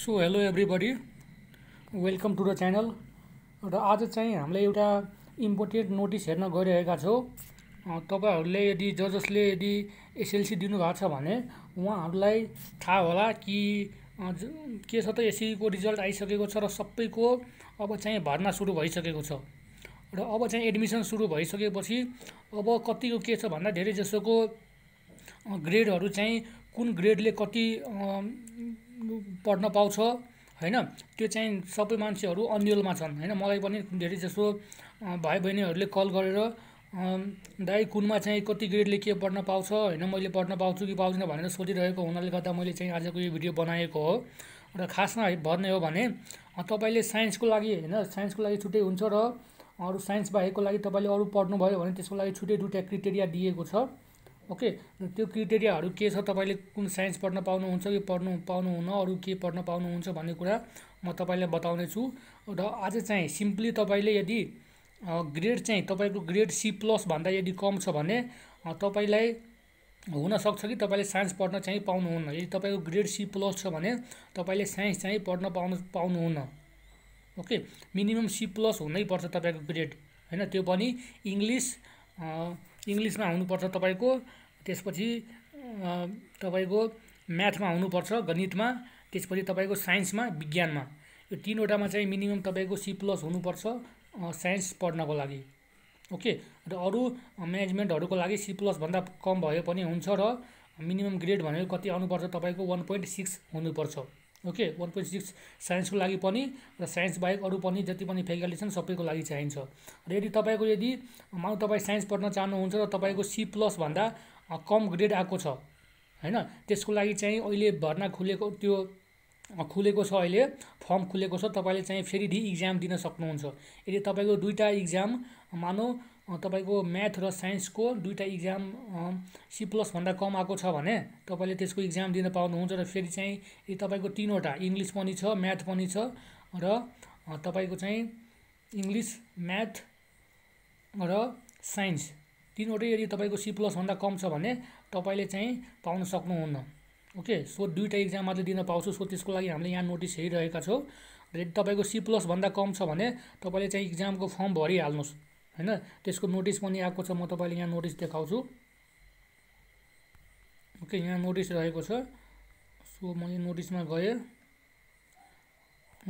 So hello everybody welcome to the channel. र आज चाहिँ हामीले एउटा इम्पोर्टेन्ट नोटिस हेर्न गइरहेका छौँ। तपाईहरुले यदि जजसले यदि एसएलसी दिनु भएको छ भने उहाँहरुलाई थाहा होला कि के छ त एसई को रिजल्ट आइसकेको छ र सबैको अब चाहिँ भर्ना सुरु भइसकेको छ र अब चाहिँ एडमिसन सुरु भइसकेपछि अब कतिको के छ भन्दा धेरै जसोको ग्रेडहरु चाहिँ कुन ग्रेडले कति पढ्न पाउँछ हैन त्यो चाहिँ सबै मान्छेहरु अन्यलमा छन् हैन। मलाई पनि धेरै जसो भाइ बहिनीहरुले कल गरेर दाइ कुनमा चाहिँ कति ग्रेडले के पढ्न पाउँछ हैन मैले पढ्न पाउँछु कि पाउँदिन भनेर सोधिरहेको हुनाले गर्दा मैले चाहिँ आजको यो भिडियो बनाएको हो। र खासमा भन्ने हो भने तपाईले साइन्सको लागि हैन साइन्सको लागि छुट्टै हुन्छ र अरु साइन्स बाहेकको लागि तपाईले अरु पढ्नु भयो भने त्यसको लागि छुट्टै दुटा क्राइटेरिया दिएको छ। ओके त्यो क्राइटेरियाहरु के छ तपाईले कुन साइन्स पढ्न पाउनुहुन्छ कि पाउनुहुन्न अरु के पढ्न पाउनुहुन्छ भन्ने कुरा म तपाईलाई बताउने छु। र आज चाहिँ सिम्पली तपाईले यदि ग्रेड चाहिँ तपाईको ग्रेड C+ भन्दा यदि कम छ भने तपाईलाई हुन सक्छ कि तपाईले साइन्स पढ्न चाहिँ पाउनुहुन्न। यदि तपाईको ग्रेड C+ छ भने तपाईले साइन्स चाहिँ पढ्न पाउनुहुन्न। ओके मिनिमम C+ हुनै पर्छ तपाईको ग्रेड हैन। त्यो पनि इंग्लिशमा हुनुपर्छ तपाईको, त्यसपछि तपाईको म्याथमा हुनुपर्छ गणितमा, त्यसपछि तपाईको साइन्समा विज्ञानमा। यो तीनवटामा चाहिँ मिनिमम तपाईको C+ हुनुपर्छ साइन्स पढ्नको लागि। ओके र अरु म्यानेजमेन्टहरुको लागि C+ भन्दा कम भए पनि हुन्छ र मिनिमम ग्रेड भनेको कति आउनुपर्छ तपाईको 1.6 हुनुपर्छ। ओके 1.6 साइन्सको लागि पनि र साइन्स बाहेक अरु पनि जति पनि फ्याकल्टी छन् सबैको लागि चाहिन्छ। र यदि तपाईको यदि माउ तपाई साइन्स पढ्न चाहनुहुन्छ र तपाईको C+ भन्दा कम ग्रेड आको छ हैन त्यसको लागि चाहिँ अहिले भर्ना खुलेको त्यो खुलेको छ, अहिले फर्म खुलेको छ। तपाईले चाहिँ फेरि एक्जाम दिन सक्नुहुन्छ। यदि तपाईको दुईटा एक्जाम मानो तपाईको म्याथ र साइन्सको दुईटा एक्जाम C+ भन्दा कम आको छ भने तपाईले त्यसको एक्जाम दिन पाउनुहुन्छ। र फेरि चाहिँ यदि तपाईको तीनवटा इंग्लिश पनि छ म्याथ पनि छ र तपाईको चाहिँ इंग्लिश म्याथ र साइन्स तीनवटै यदि तपाईको C+ भन्दा कम छ भने तपाईले चाहिँ पाउन सक्नुहुन्न। ओके सो दुईटा एक्जाम मात्र दिन पाउँछु। सो त्यसको लागि हामीले यहाँ नोटिस हेरिरहेका छौं। र यदि तपाईको C+ भन्दा कम छ भने तपाईले चाहिँ एक्जामको फर्म भरि हाल्नुस् हैन। त्यसको नोटिस पनि आएको छ, म तपाईलाई यहाँ नोटिस देखाउँछु। ओके यहाँ नोटिस रहेको छ। सो म यो नोटिसमा गए।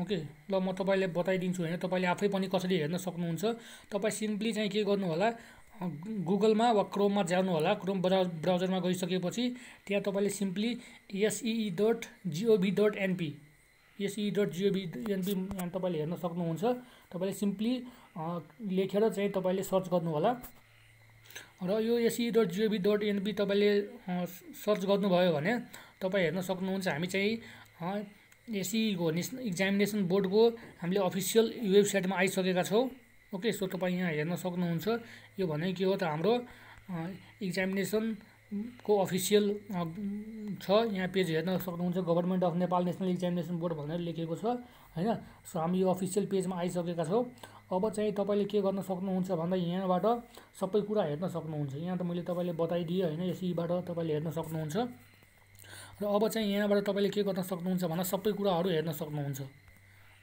ओके ल म तपाईलाई बताइदिन्छु हैन, तपाईले आफै पनि कसरी हेर्न सक्नुहुन्छ। तपाई सिम्पली चाहिँ के गर्नु होला गुगलमा वा क्रोममा जानु होला। क्रोम ब्राउजरमा गइसकेपछि त्यहाँ तपाईले सिम्पली SEE.gov.np SEE.gov.np तपाईले हेर्न सक्नुहुन्छ। तपाईले सिम्पली लेखेर चाहिँ तपाईले सर्च गर्नु होला। र यो SEE.gov.np तपाईले सर्च गर्नुभयो भने तपाई हेर्न सक्नुहुन्छ हामी चाहिँ SEE को नेशनल एक्जामिनेसन बोर्ड को हामीले अफिसियल वेबसाइटमा आइसकेका छौं। ओके सो तपाई यहाँ हेर्न सक्नुहुन्छ यो भने के हो त हाम्रो एक्जामिनेसन को अफिसियल छ। यहाँ पेज हेर्न सक्नुहुन्छ government of Nepal national examination board भनेर लेखेको छ हैन। सो हामी यो अफिसियल पेजमा आइसकेका छौं। अब चाहिँ तपाईले के गर्न सक्नुहुन्छ भन्दा यहाँबाट सबै कुरा हेर्न सक्नुहुन्छ। यहाँ त मैले तपाईलाई बताइदिए हैन यसैबाट तपाईले हेर्न सक्नुहुन्छ। र अब चाहिँ यहाँबाट तपाईले के गर्न सक्नुहुन्छ भन्दा सबै कुराहरु हेर्न सक्नुहुन्छ।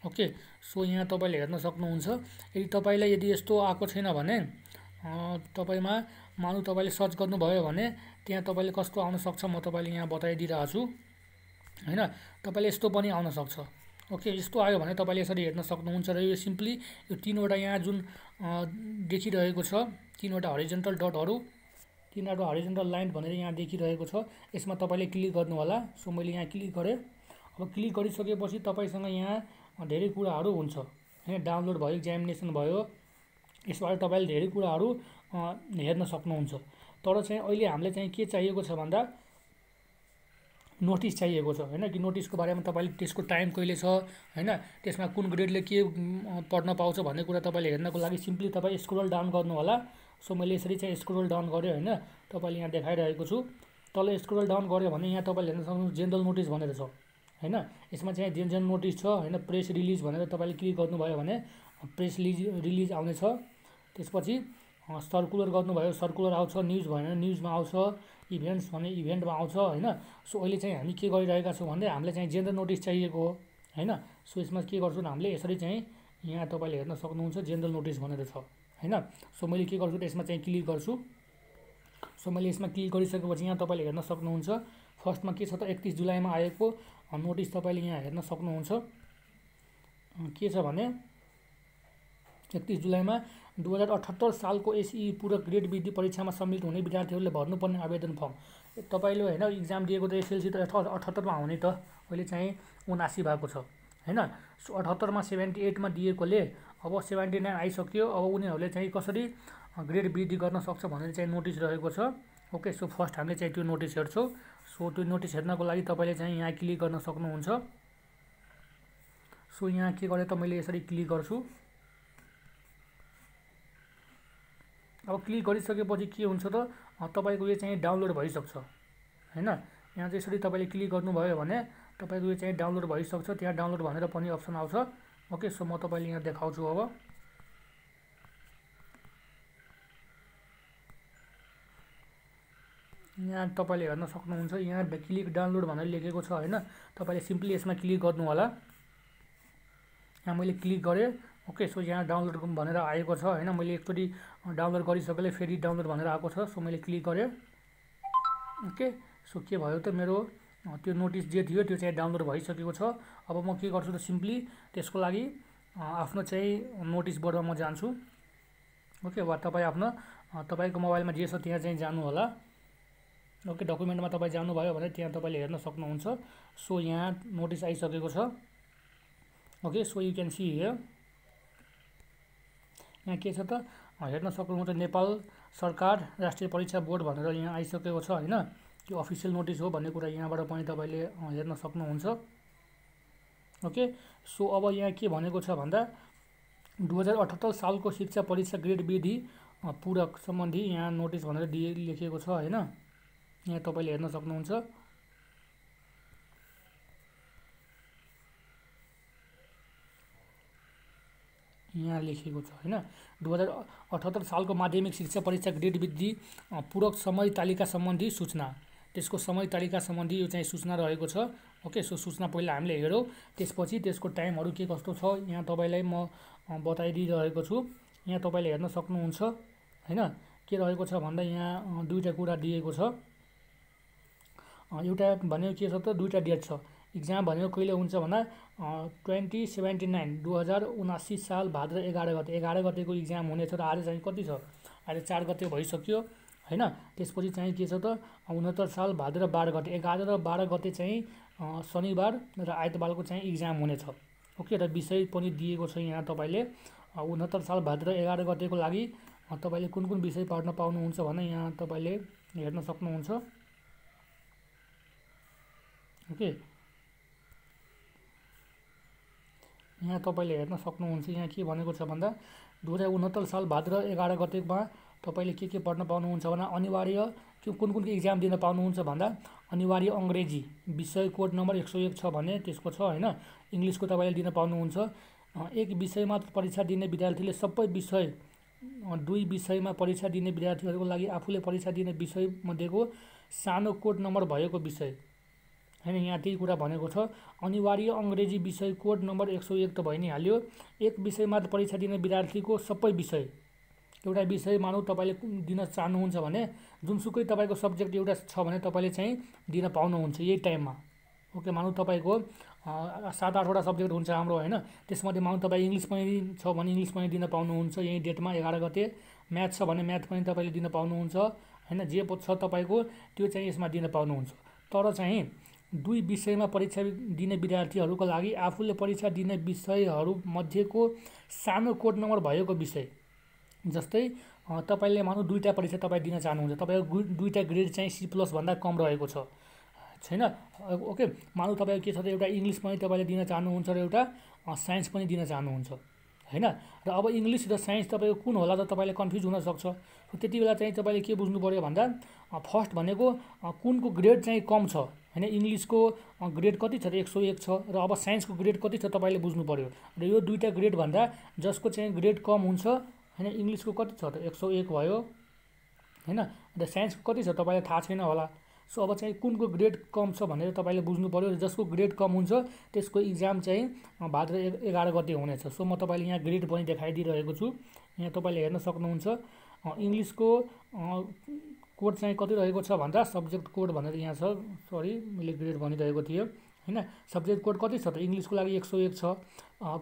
ओके सो यहाँ तपाईले हेर्न सक्नुहुन्छ। यदि तपाईलाई यदि यस्तो आको छैन भने तपाईमा मानु तपाईले सर्च गर्नु भयो भने त्यहाँ तपाईले कस्तो आउन सक्छ म तपाईलाई यहाँ बताइदिइरा छु हैन। तपाईले यस्तो पनि आउन सक्छ। ओके यस्तो आयो भने तपाईले यसरी हेर्न सक्नुहुन्छ। र यो सिम्पली यो तीनवटा यहाँ जुन देखिरहेको छ तीनवटा हरिजन्टल डटहरु तीनवटा हरिजन्टल लाइन भनेर यहाँ देखिरहेको छ यसमा तपाईले क्लिक गर्नु होला। सो मैले यहाँ क्लिक गरे। अब क्लिक गरिसकेपछि तपाईसँग यहाँ धेरै कुराहरु हुन्छ हैन। डाउनलोड भयो एक्जामिनेसन भयो यसबाट तपाईले धेरै कुराहरु हेर्न सक्नुहुन्छ। तर चाहिँ अहिले हामीले चाहिँ के चाहिएको छ भन्दा नोटिस चाहिएको छ हैन कि नोटिसको बारेमा तपाईले त्यसको टाइम कहिले छ हैन त्यसमा कुन ग्रेडले के पढ्न पाउँछ भन्ने कुरा तपाईले हेर्नको लागि सिम्पली तपाई स्क्रोल डाउन गर्नु होला। सो मैले यसरी चाहिँ स्क्रोल डाउन गरे हैन तपाईले यहाँ देखाइरहेको छु। तल स्क्रोल डाउन गर्यो भने यहाँ तपाईले हेर्न सक्नुहुन्छ जनरल नोटिस भनेर छ हैन। यसमा चाहिँ जनरल नोटिस छ हैन। प्रेस रिलिज भनेर तपाईले क्लिक गर्नुभयो भने प्रेस रिलिज आउने छ। त्यसपछि सर्कुलर गर्नुभयो सर्कुलर आउँछ। न्यूज भनेर न्यूजमा आउँछ। इभेन्ट्स भने इभेन्टमा आउँछ हैन। सो अहिले चाहिँ हामी के गरिरहेका छौं भन्दा हामीले चाहिँ जनरल नोटिस चाहिएको हो। हैन। सो यसमा के गर्छु हामीले यसरी चाहिँ यहाँ तपाईले हेर्न सक्नुहुन्छ जनरल नोटिस भनेर छ हैन। सो मैले के गर्छु यसमा चाहिँ क्लिक गर्छु। सो मैले यसमा क्लिक गरिसकेपछि यहाँ तपाईले हेर्न सक्नुहुन्छ फर्स्टमा के छ त 31 जुलाईमा आएको नोटिस तपाईले यहाँ हेर्न सक्नुहुन्छ के छ भने 31 जुलाईमा 2078 सालको एसई पूरक ग्रेड वृद्धि परीक्षामा सम्मिलित हुने विद्यार्थीहरूले भर्नुपर्ने आवेदन फर्म तपाईले हैन एक्जाम दिएको त एसएलसी त 78 मा आउने त अहिले चाहिँ 79 भएको छ हैन। सो 78 मा 78 मा दिएकोले अब 79 आइसक्यो, अब उनीहरूले चाहिँ कसरी ग्रेड वृद्धि गर्न सक्छ भन्ने चाहिँ नोटिस रहेको छ। ओके सो फर्स्ट हामीले चाहिँ त्यो नोटिस हेर्छौं। सो त्यो नोटिस हेर्नको लागि तपाईले चाहिँ यहाँ क्लिक गर्न सक्नुहुन्छ। सो यहाँ के गरे त मैले यसरी क्लिक गर्छु। अब क्लिक गरिसकेपछि के हुन्छ त तपाईको यो चाहिँ डाउनलोड भइसक्छ हैन। यहाँ यसरी तपाईले क्लिक गर्नुभयो भने तपाईको यो चाहिँ डाउनलोड भइसक्छ, त्यहाँ डाउनलोड भनेर पनि अप्सन आउँछ। ओके सो म तपाईलाई यहाँ देखाउँछु। अब यहाँ तपाईले हेर्न सक्नुहुन्छ यहाँ क्लिक डाउनलोड भनेर लेखेको छ हैन। तपाईले सिम्पली यसमा क्लिक गर्नु होला। यहाँ मैले क्लिक गरे। ओके सो यहाँ डाउनलोड भनेर आएको छ हैन। मैले एकचोटी डाउनलोड गरिसकेले फेरि डाउनलोड भनेर आएको छ। सो मैले क्लिक गरे। ओके सो के भयो त मेरो त्यो नोटिस जे थियो त्यो चाहिँ डाउनलोड भइसकेको छ। अब म के गर्छु त सिम्पली त्यसको लागि आफ्नो चाहिँ नोटिस बोर्डमा म जान्छु। ओके वा तपाई आफ्नो तपाईको मोबाइलमा जे छ त्यहाँ चाहिँ जानु होला। ओके डकुमेन्टमा तपाई जानु भयो भने त्यहाँ तपाईले हेर्न सक्नुहुन्छ। सो यहाँ नोटिस आइसकेको छ। Okay so you can see here यहाँ के छ त हेर्न सक्नुहुन्छ नेपाल सरकार राष्ट्रिय परीक्षा बोर्ड भनेर यहाँ आइसकेको छ हैन। त्यो अफिसियल नोटिस हो भन्ने कुरा यहाँबाट पनि तपाईले हेर्न सक्नुहुन्छ। ओके सो अब यहाँ के भनेको छ भन्दा 2078 सालको शिक्षा परीक्षा ग्रेड वृद्धि पूरक सम्बन्धी यहाँ नोटिस भनेर लेखिएको छ हैन। यहाँ तपाईले हेर्न सक्नुहुन्छ। यहाँ लेखेको छ हैन 2078 सालको माध्यमिक शिक्षा परीक्षा ग्रेड वृद्धि पूरक समय तालिका सम्बन्धी सूचना, त्यसको समय तालिका सम्बन्धी यो चाहिँ सूचना रहेको छ। ओके सो सूचना पहिला हामीले हेरौँ, त्यसपछि त्यसको टाइमहरु के कस्तो छ यहाँ तपाईलाई म बताइदिरहेको छु। यहाँ तपाईले हेर्न सक्नुहुन्छ हैन के रहेको छ भन्दा यहाँ दुईटा कुरा दिएको छ। एउटा भन्यो के छ त दुईटा डेट छ। एक्जाम भनेको कहिले हुन्छ भन्दा 2079 साल भाद्र 11 गतेको एक्जाम हुनेछ र आज चाहिँ कति छ, आज 4 गते भइसक्यो हैन। त्यसपछि चाहिँ के छ त 69 साल भाद्र 12 गते 11 र 12 गते चाहिँ शनिबार र आइतबारको चाहिँ एक्जाम हुनेछ। ओके र विषय पनि दिएको छ यहाँ तपाईले 69 साल भाद्र 11 गतेको लागि तपाईले कुन कुन विषय पढ्न पाउनुहुन्छ भने यहाँ तपाईले हेर्न सक्नुहुन्छ। ओके यहाँ तपाईले हेर्न सक्नुहुन्छ यहाँ के भनेको छ भन्दा 2069 साल भाद्र 11 गतेमा तपाईले के पढ्न पाउनुहुन्छ भने अनिवार्य कुन एक्जाम दिन पाउनुहुन्छ भन्दा अनिवार्य अंग्रेजी विषय कोड नम्बर 101 छ भने त्यसको छ हैन। इंग्लिशको तपाईले दिन पाउनुहुन्छ। एक विषयमा परीक्षा दिने विद्यार्थीले सबै विषय, दुई विषयमा परीक्षा दिने विद्यार्थीहरुको लागि आफूले परीक्षा दिने विषय मध्येको सानो कोड नम्बर भएको विषय हैन। यहाँ त्यही कुरा भनेको छ। अनिवार्य अंग्रेजी विषय कोड नम्बर 101 त भइ नै हाल्यो। एक विषयमा परीक्षा दिने विद्यार्थीको सबै विषय, एउटा विषय मानौ तपाईले दिन चाहनुहुन्छ भने जुनसुकै तपाईको सब्जेक्ट एउटा छ भने तपाईले चाहिँ दिन पाउनुहुन्छ यही टाइममा। ओके मानौ तपाईको 7-8 वटा सब्जेक्ट हुन्छ हाम्रो हैन, त्यसमध्ये मानौ तपाई इंग्लिश पनि छ भने इंग्लिश पनि दिन पाउनुहुन्छ यही डेटमा 11 गते। म्याथ छ भने म्याथ पनि तपाईले दिन पाउनुहुन्छ हैन। जे छ तपाईको त्यो चाहिँ यसमा दिन पाउनुहुन्छ। तर चाहिँ दुई विषयमा परीक्षा दिने विद्यार्थीहरुको लागि आफूले परीक्षा दिने विषयहरु मध्येको सानो कोड नम्बर भएको विषय, जस्तै तपाईले मानु दुईटा परीक्षा तपाई दिन चाहनुहुन्छ, तपाईको दुईटा ग्रेड चाहिँ C+ भन्दा कम रहेको छ छैन। ओके मानु तपाईको के छ त एउटा इंग्लिश पनि तपाईले दिन चाहनुहुन्छ र एउटा साइन्स पनि दिन चाहनुहुन्छ हैन। र अब इंग्लिश र साइन्स तपाईको कुन होला त तपाईले कन्फ्युज हुन सक्छ। त्यति बेला चाहिँ तपाईले के बुझ्नु पर्यो भन्दा फर्स्ट भनेको कुनको ग्रेड चाहिँ कम छ हैन। इंग्लिशको ग्रेड कति छ त 101 छ र अब साइन्सको ग्रेड कति छ तपाईले बुझ्नु पर्यो। र यो दुईटा ग्रेड भन्दा जसको चाहिँ ग्रेड कम हुन्छ हैन, इंग्लिशको कति छ त 101 भयो हैन, र साइन्सको कति छ तपाईलाई थाहा छैन होला। सो अब चाहिँ कुनको ग्रेड कम छ भनेर तपाईले बुझ्नु पर्यो। जसको ग्रेड कम हुन्छ त्यसको एक्जाम चाहिँ भाद्र 11 गते हुनेछ। सो म तपाईलाई यहाँ ग्रेड पनि देखाइदिरहेको छु, यहाँ तपाईले हेर्न सक्नुहुन्छ। इंग्लिश को कोड चाहिँ कति रहेको छ भन्दा सब्जेक्ट कोड भनेर यहाँ छ, सरी मैले ग्रेड भनिरहेको थिएँ हैन। सब्जेक्ट कोड कति छ त इंग्लिश को लागि 101 छ,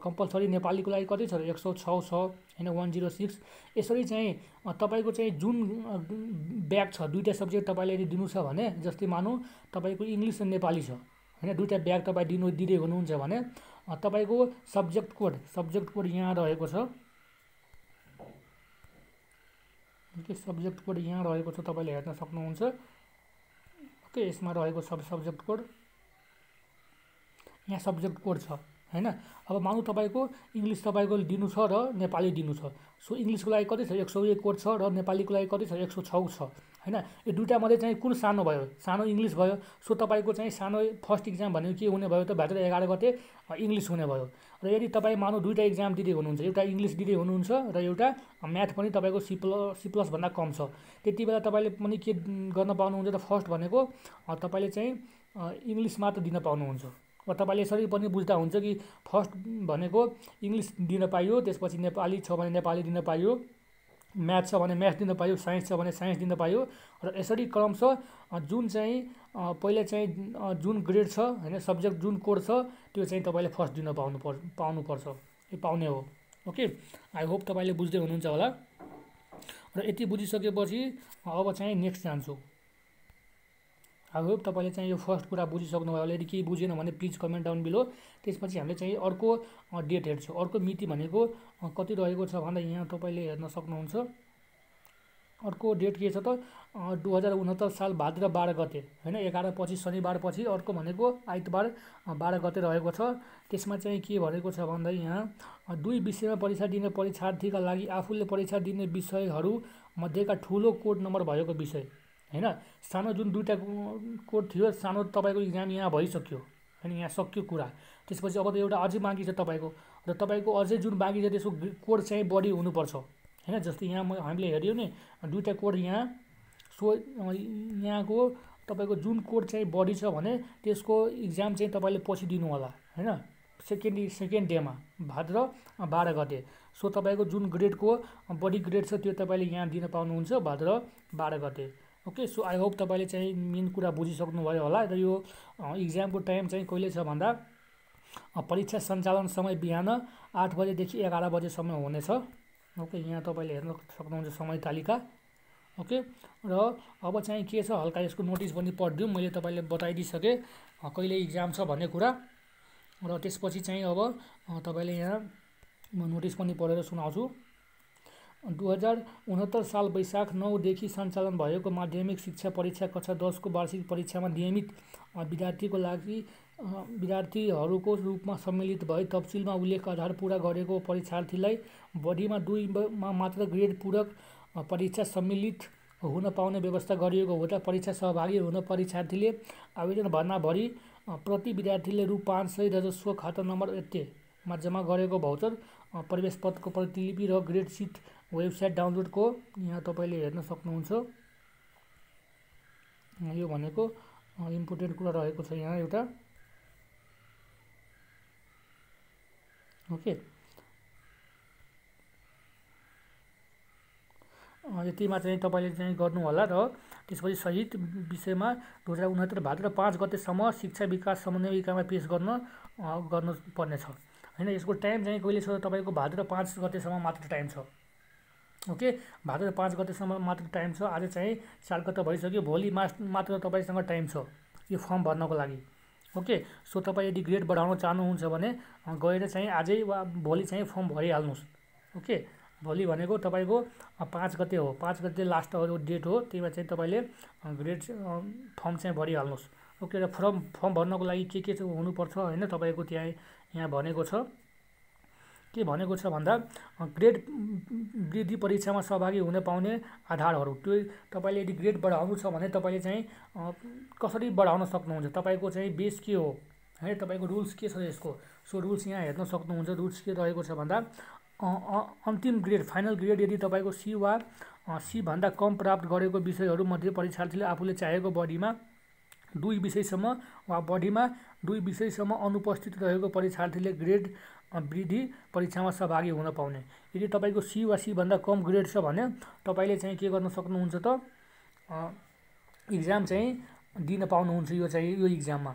कम्पलसरी नेपाली को लागि कति छ 106 छ हैन, 106। यसरी चाहिँ तपाईको चाहिँ जुन ब्याक छ दुईटा सब्जेक्ट तपाईले यदि दिनु छ भने, जस्तै मानौ तपाईको इंग्लिश र नेपाली छ हैन, दुईटा ब्याक तपाई दिदै हुनुहुन्छ भने तपाईको सब्जेक्ट कोड यहाँ रहेको छ। ओके, सब्जेक्ट कोड यहाँ रहेको छ, तपाईले हेर्न सक्नुहुन्छ। ओके, यसमा रहेको सब्जेक्ट कोड, यहाँ सब्जेक्ट कोड छ हैन। अब मानौ तपाईको इंग्लिश तपाईको दिनु छ र नेपाली दिनु छ। सो इंग्लिश को लागि कति छ 101 कोड छ र नेपाली को लागि कति छ 106 छ हैन। यो दुईटा मध्ये चाहिँ कुन सानो भयो? सानो इंग्लिश भयो। सो तपाईको चाहिँ सानो फर्स्ट एक्जाम भनेको के हुने भयो त भाद्र 11 गते इंग्लिश हुने भयो। र यदि तपाई मानौ दुईटा एक्जाम दिदै हुनुहुन्छ, एउटा इंग्लिश दिदै हुनुहुन्छ र एउटा म्याथ पनि तपाईको C+ भन्दा कम छ, त्यति बेला तपाईले पनि के गर्न पाउनुहुन्छ त फर्स्ट भनेको तपाईले चाहिँ इंग्लिश मात्र दिन पाउनुहुन्छ। र तपाईले यसरी पनि बुझ्दा हुन्छ कि फर्स्ट भनेको इंग्लिश दिन पाइयो, त्यसपछि नेपाली छ भने नेपाली दिन पाइयो, म्याथ छ भने म्याथ दिन पाइयो, साइन्स छ भने साइन्स दिन पाइयो। र यसरी क्रमशः जुन चाहिँ पहिले चाहिँ जुन ग्रेड छ हैन, सब्जेक्ट जुन कोड छ त्यो चाहिँ तपाईले फर्स्ट दिन पाउनुपर्छ, यो पाउने हो। ओके, आई होप तपाईले बुझ्दै हुनुहुन्छ होला। र यति बुझिसकेपछि अब चाहिँ नेक्स्ट जान्छु। आई होप तपाईले चाहिँ यो फर्स्ट कुरा बुझिसक्नु भयो होला। यदि केही बुझेन भने प्लिज कमेन्ट डाउन बिलो। त्यसपछि हामीले चाहिँ अर्को डेट हेर्छौँ, अर्को मिति भनेको कति रहेको छ भन्दा यहाँ तपाईले हेर्न सक्नुहुन्छ। अर्को डेट के छ त 2069 साल भाद्र 12 गते हैन, 11:25 शनिबार पछि अर्को भनेको आइतबार 12 गते रहेको छ। त्यसमा चाहिँ के भनेको छ भन्दा यहाँ दुई विषयमा परीक्षा दिने परीक्षार्थीका लागि आफूले परीक्षा दिने विषयहरू मध्येका ठूलो कोड नम्बर भएको विषय हैन। सानो जुन दुईटा कोड थियो, सानो तपाईको एक्जाम यहाँ भइसक्यो हैन, यहाँ सक्यो कुरा। त्यसपछि अब त एउटा अझै बाँकी छ तपाईको, र तपाईको अझै जुन बाँकी छ त्यसको कोड चाहिँ बढी हुनुपर्छ हैन। जस्तै यहाँ हामीले हेर्यौँ नि दुईटा कोड यहाँ, सो यहाँको तपाईको जुन कोड चाहिँ बढी छ भने त्यसको एक्जाम चाहिँ तपाईले पछि दिनु होला हैन, सेकेन्ड डेमा भाद्र 12 गते। सो तपाईको जुन ग्रेडको बढी ग्रेड छ त्यो तपाईले यहाँ दिन पाउनुहुन्छ भाद्र 12 गते। ओके, सो आई होप तपाईले चाहिँ मेन कुरा बुझिसक्नु भयो होला। र यो एक्जामको टाइम चाहिँ कहिले छ भन्दा परीक्षा सञ्चालन समय बिहान 8 बजेदेखि 11 बजेसम्म हुनेछ। ओके, यहाँ तपाईले हेर्न सक्नुहुन्छ समय तालिका। ओके, र अब चाहिँ के छ हल्का यसको नोटिस पनि पढ्दिउँ, मैले तपाईलाई बताइदिसके कहिले एक्जाम छ भन्ने कुरा। र त्यसपछि चाहिँ अब तपाईले यहाँ म नोटिस पनि पढेर सुनाउँछु। 2069 साल वैशाख 9 देखि सञ्चालन भएको माध्यमिक शिक्षा परीक्षा कक्षा 10 को वार्षिक परीक्षामा नियमित विद्यार्थीको लागि विद्यार्थीहरूको रूपमा सम्मिलित भई तफसिलमा उल्लेख आधार पूरा गरेको परीक्षार्थीलाई बढीमा 2 मा मात्र ग्रेड पूरक परीक्षा सम्मिलित हुन पाउने व्यवस्था गरिएको हुँदा परीक्षा सहभागी हुन परीक्षार्थीले आवेदन भर्ना भरी प्रति विद्यार्थीले रु 500 राजस्व खाता नम्बर यतिमा जम्मा गरेको भौचर प्रवेश पत्रको प्रतिलिपि र ग्रेड सिट वेबसाइट डाउनलोड को यहाँ तपाईले हेर्न सक्नुहुन्छ। यो भनेको इम्पोर्टेन्ट कुरा रहेको छ यहाँ एउटा। ओके, यतिमा चाहिँ तपाईले चाहिँ गर्नु होला। र त्यसपछि सहित विषयमा 2069 भाद्र 5 गतेसम्म शिक्षा विकास समन्वय इकाइमा पेश गर्न पर्नेछ हैन। यसको टाइम चाहिँ कहिले छ तपाईको भाद्र 5 गतेसम्म मात्र टाइम छ। ओके, भाद्र 5 गतेसम्म मात्र टाइम छ। आज चाहिँ 4 गते भइसक्यो, भोलि मात्र तपाईसँग टाइम छ यो फर्म भर्नको लागि। ओके, सो तपाईँ यदि ग्रेड बढाउन चाहनुहुन्छ भने गएर चाहिँ आजै वा भोलि चाहिँ फर्म भरिहाल्नुहोस्। ओके, भोलि भनेको तपाईको 5 गते हो, 5 गते लास्ट डेट हो, त्यसमा चाहिँ तपाईले ग्रेड फर्म चाहिँ भरिहाल्नुहोस्। ओके, र फर्म भर्नको लागि के हुनुपर्छ हैन, तपाईको त्यहाँ यहाँ भनेको छ के भनेको छ भन्दा ग्रेड वृद्धि परीक्षामा सहभागी हुन पाउने आधारहरू। त्यो तपाईले यदि ग्रेड बढाउनु छ भने तपाईले चाहिँ कसरी बढाउन सक्नुहुन्छ, तपाईको चाहिँ बेस के हो है, तपाईको रुल्स के छ यसको। सो रुल्स यहाँ हेर्न सक्नुहुन्छ। रुल्स के रहेको छ भन्दा अन्तिम ग्रेड फाइनल ग्रेड यदि तपाईको C वा C भन्दा कम प्राप्त गरेको विषयहरू मध्ये परीक्षार्थीले आफूले चाहेको बढीमा दुई विषयसम्म वा बढीमा दुई विषयसम्म अनुपस्थित रहेको परीक्षार्थीले ग्रेड वृद्धि परीक्षामा सहभागी हुन पाउने। यदि तपाईको सी वा सी भन्दा कम ग्रेड छ भने तपाईले चाहिँ के गर्न सक्नुहुन्छ त एक्जाम चाहिँ दिन पाउनुहुन्छ। यो चाहिँ यो एक्जाममा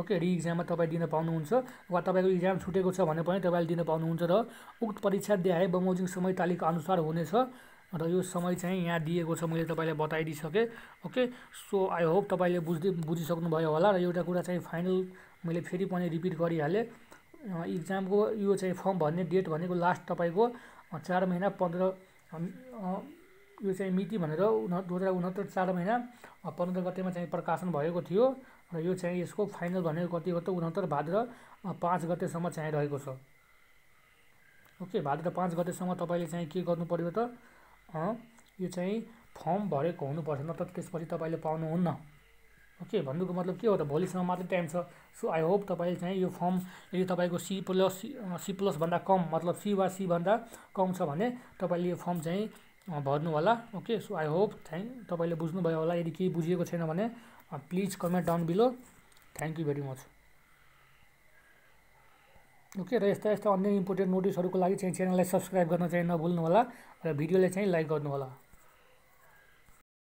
ओके रि एक्जाममा तपाई दिन पाउनुहुन्छ वा तपाईको एक्जाम छुटेको छ भने पनि तपाईले दिन पाउनुहुन्छ र उक्त परीक्षा दिए बमोजिम समय तालिका अनुसार हुनेछ र यो समय चाहिँ यहाँ दिएको छ, मैले तपाईलाई बताइदिसकेँ। ओके सो आई होप तपाईले बुझिसक्नुभयो होला। र एउटा कुरा चाहिँ फाइनल मैले फेरि पनि रिपिट गरिहालेँ, एक्जामको यो चाहिँ फर्म भर्ने डेट भनेको लास्ट तपाईको 4 महिना 15 यो चाहिँ मिति भनेर 2069 4 महिना 15 गतेमा चाहिँ प्रकाशन भएको थियो र यो चाहिँ यसको फाइनल भनेको कति हो त 69 भाद्र 5 गतेसम्म चाहिँ रहेको छ। ओके भाद्र 5 गतेसम्म तपाईले चाहिँ के गर्नु पर्यो त यो चाहिँ फर्म भरेको हुनुपर्छ, नत्र त्यसपछि तपाईले पाउनुहुन्न। ओके भन्नुको मतलब के हो त भोलिसम्म मात्रै टाइम छ। सो आई होप तपाईले चाहिँ यो फर्म यदि तपाईको सी प्लस भन्दा कम मतलब सी वा सी भन्दा कम छ भने तपाईले यो फर्म चाहिँ भर्नु होला। ओके सो आई होप तपाईले बुझ्नुभयो होला। यदि केही बुझिएको छैन भने please comment down below. Thank you very much. Okay र यस्ता अन्य इम्पोर्टेन्ट नोटिसहरुको लागि चाहिँ च्यानललाई सब्स्क्राइब गर्न चाहिँ नभुल्नु होला र भिडियोलाई चाहिँ लाइक गर्नु होला।